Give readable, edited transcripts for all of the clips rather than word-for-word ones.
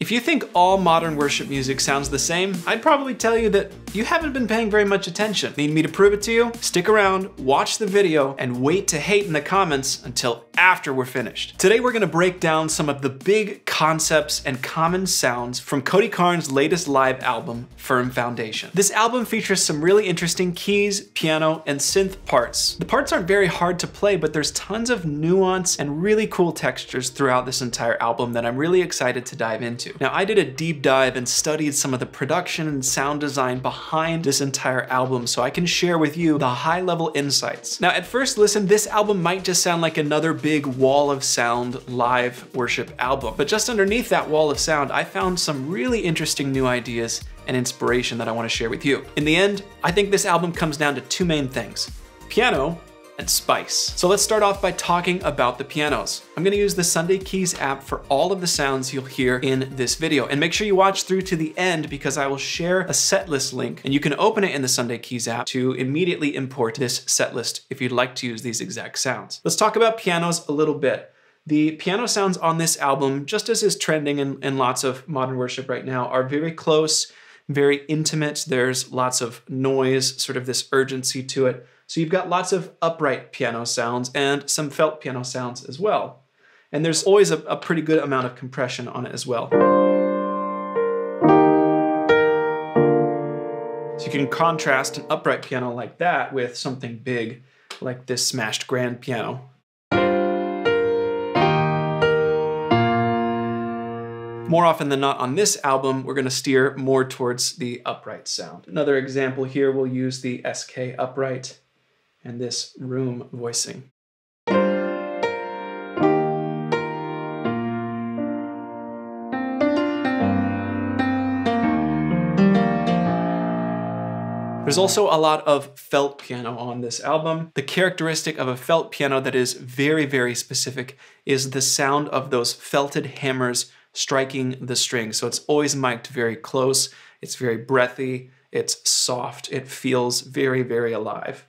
If you think all modern worship music sounds the same, I'd probably tell you that you haven't been paying very much attention. Need me to prove it to you? Stick around, watch the video, and wait to hate in the comments until after we're finished. Today we're gonna break down some of the big concepts and common sounds from Cody Carnes' latest live album, Firm Foundation. This album features some really interesting keys, piano, and synth parts. The parts aren't very hard to play, but there's tons of nuance and really cool textures throughout this entire album that I'm really excited to dive into. Now, I did a deep dive and studied some of the production and sound design behind this entire album, so I can share with you the high-level insights. Now, at first listen, this album might just sound like another big wall of sound live worship album, but just underneath that wall of sound, I found some really interesting new ideas and inspiration that I want to share with you. In the end, I think this album comes down to two main things: piano and spice. So let's start off by talking about the pianos. I'm gonna use the Sunday Keys app for all of the sounds you'll hear in this video. And make sure you watch through to the end because I will share a setlist link and you can open it in the Sunday Keys app to immediately import this setlist if you'd like to use these exact sounds. Let's talk about pianos a little bit. The piano sounds on this album, just as is trending in lots of modern worship right now, are very close, very intimate. There's lots of noise, sort of this urgency to it. So you've got lots of upright piano sounds and some felt piano sounds as well. And there's always a pretty good amount of compression on it as well. So you can contrast an upright piano like that with something big like this smashed grand piano. More often than not on this album, we're gonna steer more towards the upright sound. Another example here, we'll use the SK upright and this room voicing. There's also a lot of felt piano on this album. The characteristic of a felt piano that is very, very specific is the sound of those felted hammers striking the string. So it's always mic'd very close. It's very breathy. It's soft. It feels very, very alive.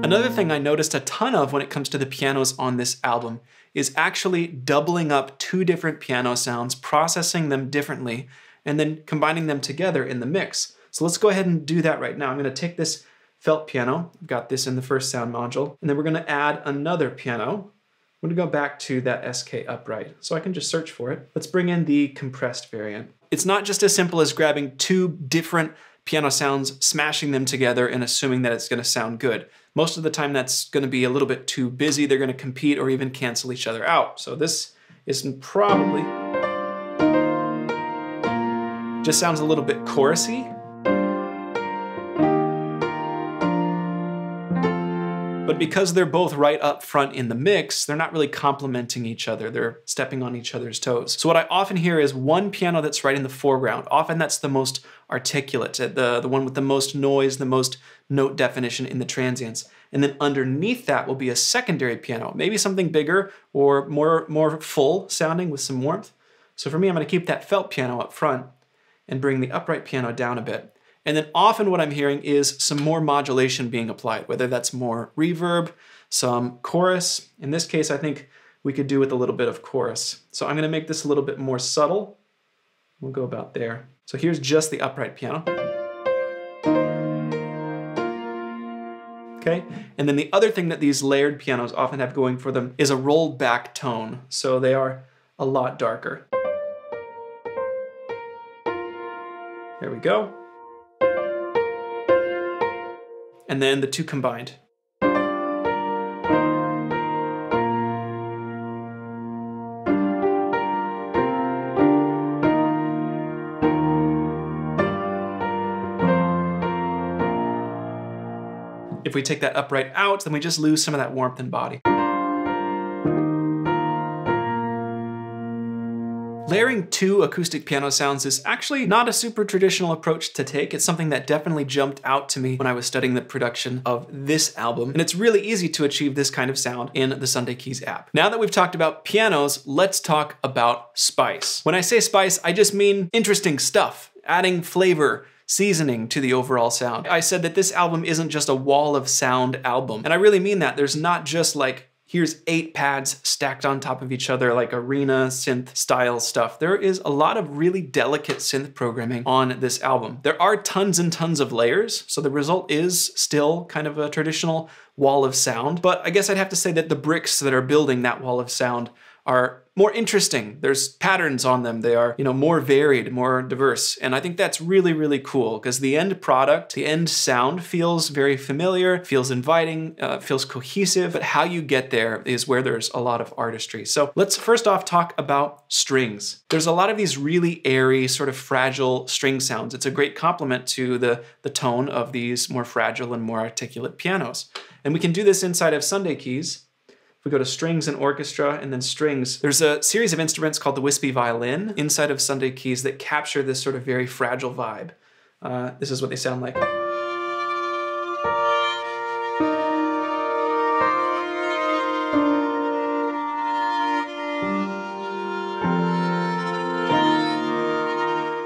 Another thing I noticed a ton of when it comes to the pianos on this album is actually doubling up two different piano sounds, processing them differently, and then combining them together in the mix. So let's go ahead and do that right now. I'm gonna take this felt piano, I've got this in the first sound module, and then we're gonna add another piano. I'm gonna go back to that SK upright, so I can just search for it. Let's bring in the compressed variant. It's not just as simple as grabbing two different piano sounds, smashing them together and assuming that it's gonna sound good. Most of the time that's gonna be a little bit too busy, they're gonna compete or even cancel each other out. So this is probably, just sounds a little bit chorusy. But because they're both right up front in the mix, they're not really complementing each other. They're stepping on each other's toes. So what I often hear is one piano that's right in the foreground. Often that's the most articulate, the one with the most noise, the most note definition in the transients. And then underneath that will be a secondary piano, maybe something bigger or more full sounding with some warmth. So for me, I'm gonna keep that felt piano up front and bring the upright piano down a bit. And then often what I'm hearing is some more modulation being applied, whether that's more reverb, some chorus. In this case, I think we could do with a little bit of chorus. So I'm gonna make this a little bit more subtle. We'll go about there. So here's just the upright piano. Okay, and then the other thing that these layered pianos often have going for them is a rolled back tone. So they are a lot darker. There we go. And then the two combined. If we take that upright out, then we just lose some of that warmth and body. Layering two acoustic piano sounds is actually not a super traditional approach to take. It's something that definitely jumped out to me when I was studying the production of this album, and it's really easy to achieve this kind of sound in the Sunday Keys app. Now that we've talked about pianos, let's talk about spice. When I say spice, I just mean interesting stuff. adding flavor, seasoning to the overall sound. I said that this album isn't just a wall of sound album, and I really mean that. There's not just like, here's 8 pads stacked on top of each other, like arena synth style stuff. There is a lot of really delicate synth programming on this album. There are tons and tons of layers, so the result is still kind of a traditional wall of sound, but I guess I'd have to say that the bricks that are building that wall of sound are more interesting. There's patterns on them. They are, you know, more varied, more diverse. And I think that's really, really cool because the end product, the end sound feels very familiar, feels inviting, feels cohesive, but how you get there is where there's a lot of artistry. So let's first off talk about strings. There's a lot of these really airy, sort of fragile string sounds. It's a great complement to the tone of these more fragile and more articulate pianos. And we can do this inside of Sunday Keys. If we go to strings and orchestra and then strings, there's a series of instruments called the wispy violin inside of Sunday Keys that capture this sort of very fragile vibe. This is what they sound like.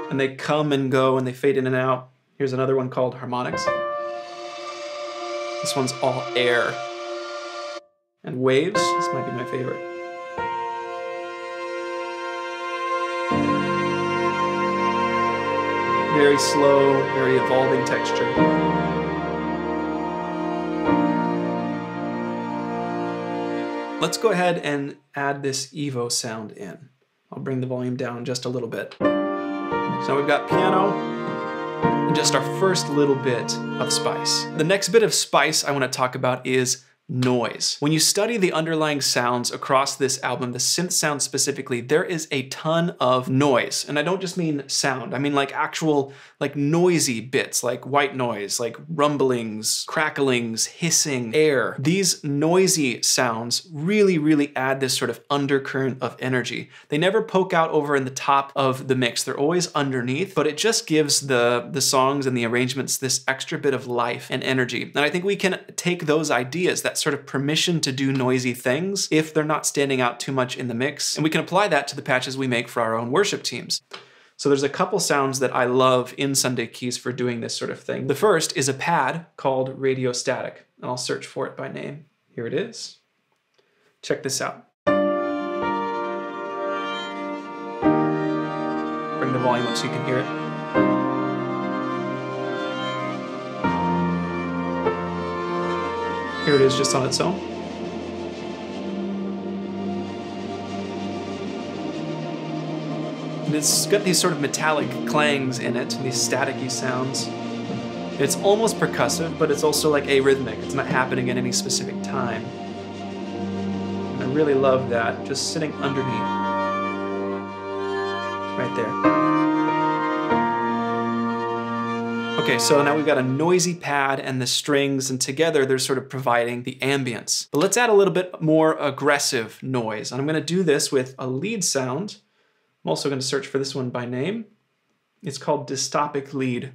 And they come and go and they fade in and out. Here's another one called harmonics. This one's all air. And waves, this might be my favorite. Very slow, very evolving texture. Let's go ahead and add this Evo sound in. I'll bring the volume down just a little bit. So we've got piano, and just our first little bit of spice. The next bit of spice I want to talk about is noise. When you study the underlying sounds across this album, the synth sound specifically, there is a ton of noise. And I don't just mean sound, I mean like actual, like noisy bits, like white noise, like rumblings, cracklings, hissing, air. These noisy sounds really, really add this sort of undercurrent of energy. They never poke out over in the top of the mix. They're always underneath, but it just gives the songs and the arrangements this extra bit of life and energy. And I think we can take those ideas, that sort of permission to do noisy things if they're not standing out too much in the mix. And we can apply that to the patches we make for our own worship teams. So there's a couple sounds that I love in Sunday Keys for doing this sort of thing. The first is a pad called Radio Static, and I'll search for it by name. Here it is. Check this out. Bring the volume up so you can hear it. Here it is just on its own. And it's got these sort of metallic clangs in it, these staticky sounds. It's almost percussive, but it's also like arrhythmic. It's not happening at any specific time. And I really love that, just sitting underneath. Right there. Okay, so now we've got a noisy pad and the strings, and together they're sort of providing the ambience. But let's add a little bit more aggressive noise. And I'm gonna do this with a lead sound. I'm also gonna search for this one by name. It's called Dystopic Lead.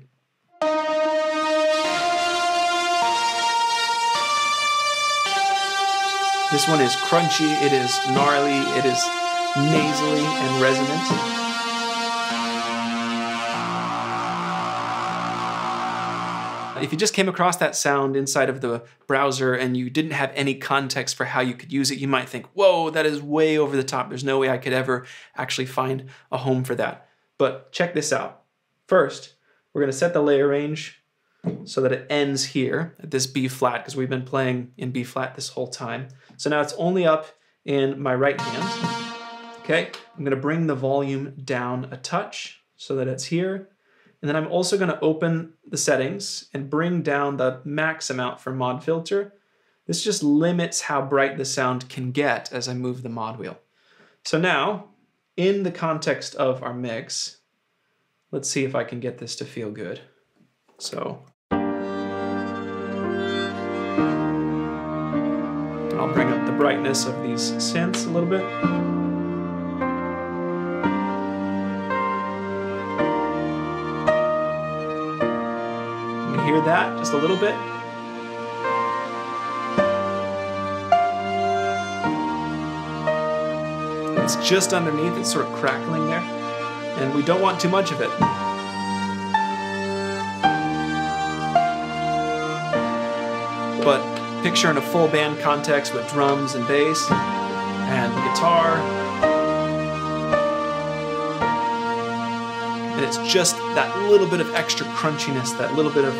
This one is crunchy, it is gnarly, it is nasally and resonant. If you just came across that sound inside of the browser and you didn't have any context for how you could use it, you might think, whoa, that is way over the top. There's no way I could ever actually find a home for that. But check this out. First, we're going to set the layer range so that it ends here at this B flat, because we've been playing in B flat this whole time. So now it's only up in my right hand. Okay, I'm going to bring the volume down a touch so that it's here. And then I'm also going to open the settings and bring down the max amount for mod filter. This just limits how bright the sound can get as I move the mod wheel. So now, in the context of our mix, let's see if I can get this to feel good. So, I'll bring up the brightness of these synths a little bit. Hear that just a little bit. It's just underneath, it's sort of crackling there, and we don't want too much of it. but picture in a full band context with drums and bass and guitar. And it's just that little bit of extra crunchiness, that little bit of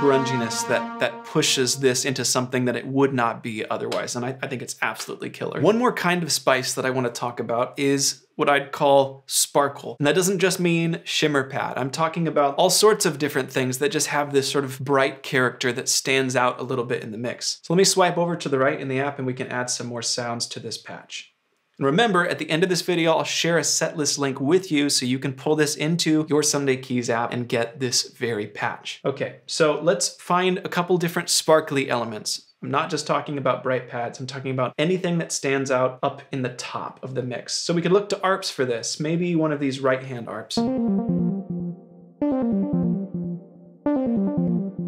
grunginess that pushes this into something that it would not be otherwise. And I think it's absolutely killer. One more kind of spice that I want to talk about is what I'd call sparkle. And that doesn't just mean shimmer pad. I'm talking about all sorts of different things that just have this sort of bright character that stands out a little bit in the mix. So let me swipe over to the right in the app and we can add some more sounds to this patch. And remember, at the end of this video, I'll share a setlist link with you so you can pull this into your Sunday Keys app and get this very patch. Okay, so let's find a couple different sparkly elements. I'm not just talking about bright pads, I'm talking about anything that stands out up in the top of the mix. So we could look to arps for this, maybe one of these right-hand arps.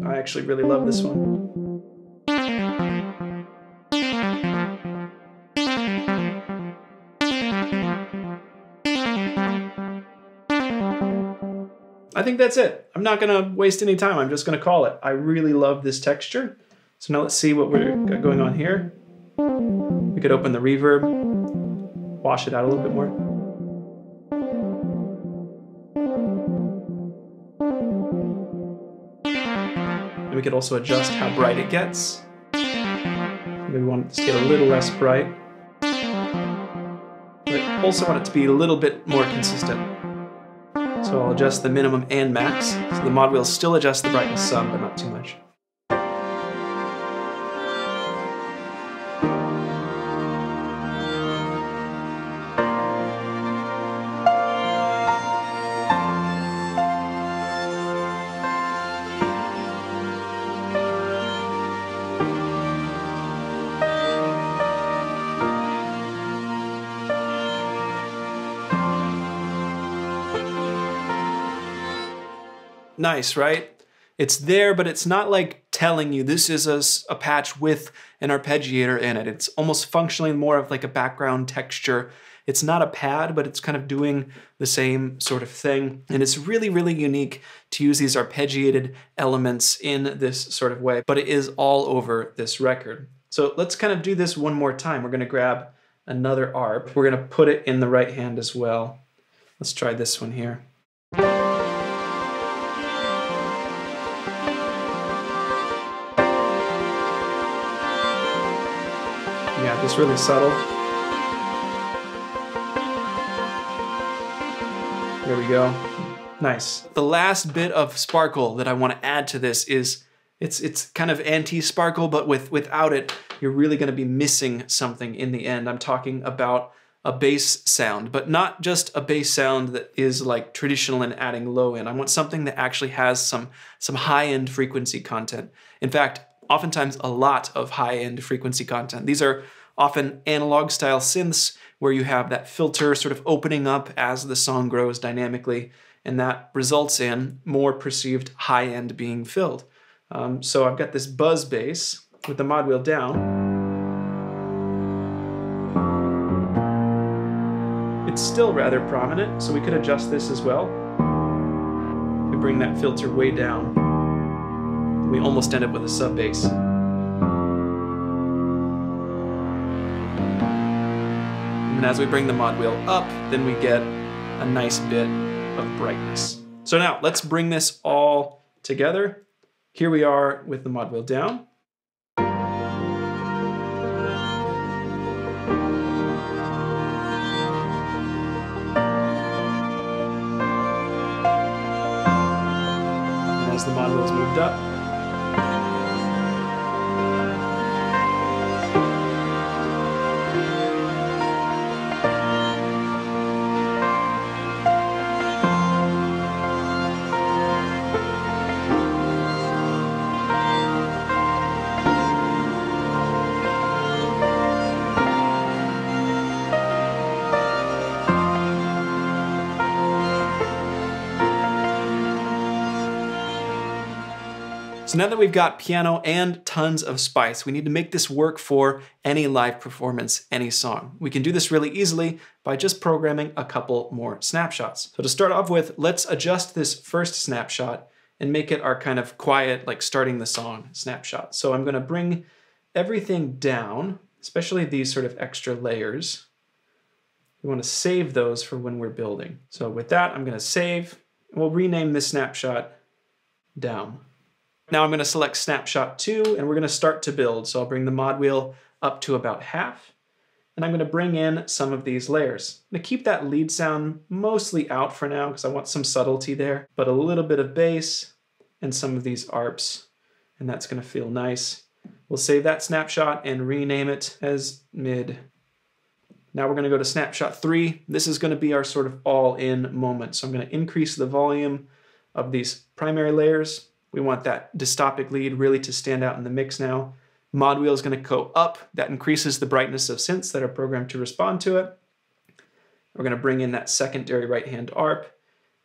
I actually really love this one. I think that's it. I'm not gonna waste any time, I'm just gonna call it. I really love this texture. So now let's see what we're got going on here. We could open the reverb, wash it out a little bit more. And we could also adjust how bright it gets. Maybe we want it to get a little less bright. But I also want it to be a little bit more consistent. So I'll adjust the minimum and max. So the mod wheel still adjusts the brightness some, but not too much. Nice, right? It's there, but it's not like telling you this is a patch with an arpeggiator in it. It's almost functionally more of like a background texture. It's not a pad, but it's kind of doing the same sort of thing. And it's really, really unique to use these arpeggiated elements in this sort of way, but it is all over this record. So let's kind of do this one more time. We're gonna grab another arp. We're gonna put it in the right hand as well. Let's try this one here. Yeah, it's really subtle. There we go. Nice. The last bit of sparkle that I want to add to this is it's kind of anti-sparkle, but without it, you're really going to be missing something in the end. I'm talking about a bass sound, but not just a bass sound that is like traditional and adding low end. I want something that actually has some high-end frequency content. In fact, oftentimes a lot of high-end frequency content. These are often analog style synths where you have that filter sort of opening up as the song grows dynamically, and that results in more perceived high-end being filled. So I've got this buzz bass with the mod wheel down. It's still rather prominent, so we could adjust this as well. We bring that filter way down. We almost end up with a sub bass. And as we bring the mod wheel up, then we get a nice bit of brightness. So now let's bring this all together. Here we are with the mod wheel down. And as the mod wheel's moved up, so now that we've got piano and tons of spice, we need to make this work for any live performance, any song. We can do this really easily by just programming a couple more snapshots. So to start off with, let's adjust this first snapshot and make it our kind of quiet, like starting the song snapshot. So I'm gonna bring everything down, especially these sort of extra layers. We wanna save those for when we're building. So with that, I'm gonna save, and we'll rename this snapshot down. Now I'm gonna select snapshot 2, and we're gonna start to build. So I'll bring the mod wheel up to about half, and I'm gonna bring in some of these layers. I'm gonna keep that lead sound mostly out for now, because I want some subtlety there, but a little bit of bass and some of these arps, and that's gonna feel nice. We'll save that snapshot and rename it as mid. Now we're gonna go to snapshot 3. This is gonna be our sort of all-in moment. So I'm gonna increase the volume of these primary layers. We want that dystopic lead really to stand out in the mix now. Mod wheel is gonna go up. That increases the brightness of synths that are programmed to respond to it. We're gonna bring in that secondary right-hand ARP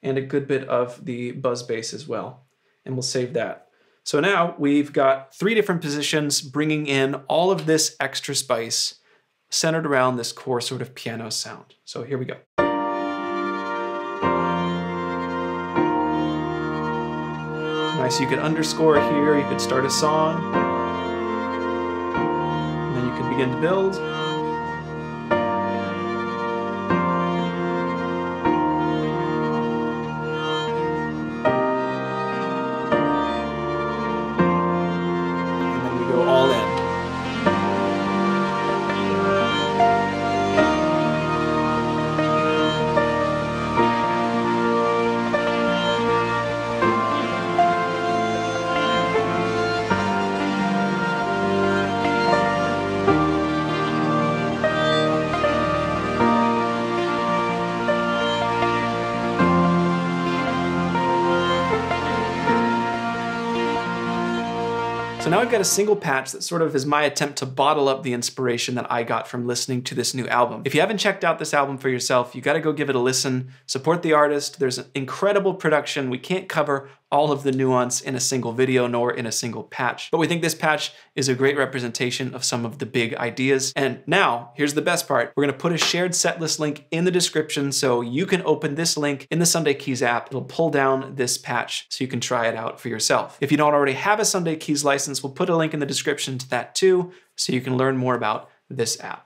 and a good bit of the buzz bass as well. And we'll save that. So now we've got three different positions bringing in all of this extra spice centered around this core sort of piano sound. So here we go. Nice, you could underscore here, you could start a song, and then you could begin to build. So now I've got a single patch that sort of is my attempt to bottle up the inspiration that I got from listening to this new album. If you haven't checked out this album for yourself, you gotta go give it a listen, support the artist. There's an incredible production. We can't cover all of the nuance in a single video nor in a single patch, but we think this patch is a great representation of some of the big ideas. And now, here's the best part. We're gonna put a shared setlist link in the description so you can open this link in the Sunday Keys app. It'll pull down this patch so you can try it out for yourself. If you don't already have a Sunday Keys license, we'll put a link in the description to that too, so you can learn more about this app.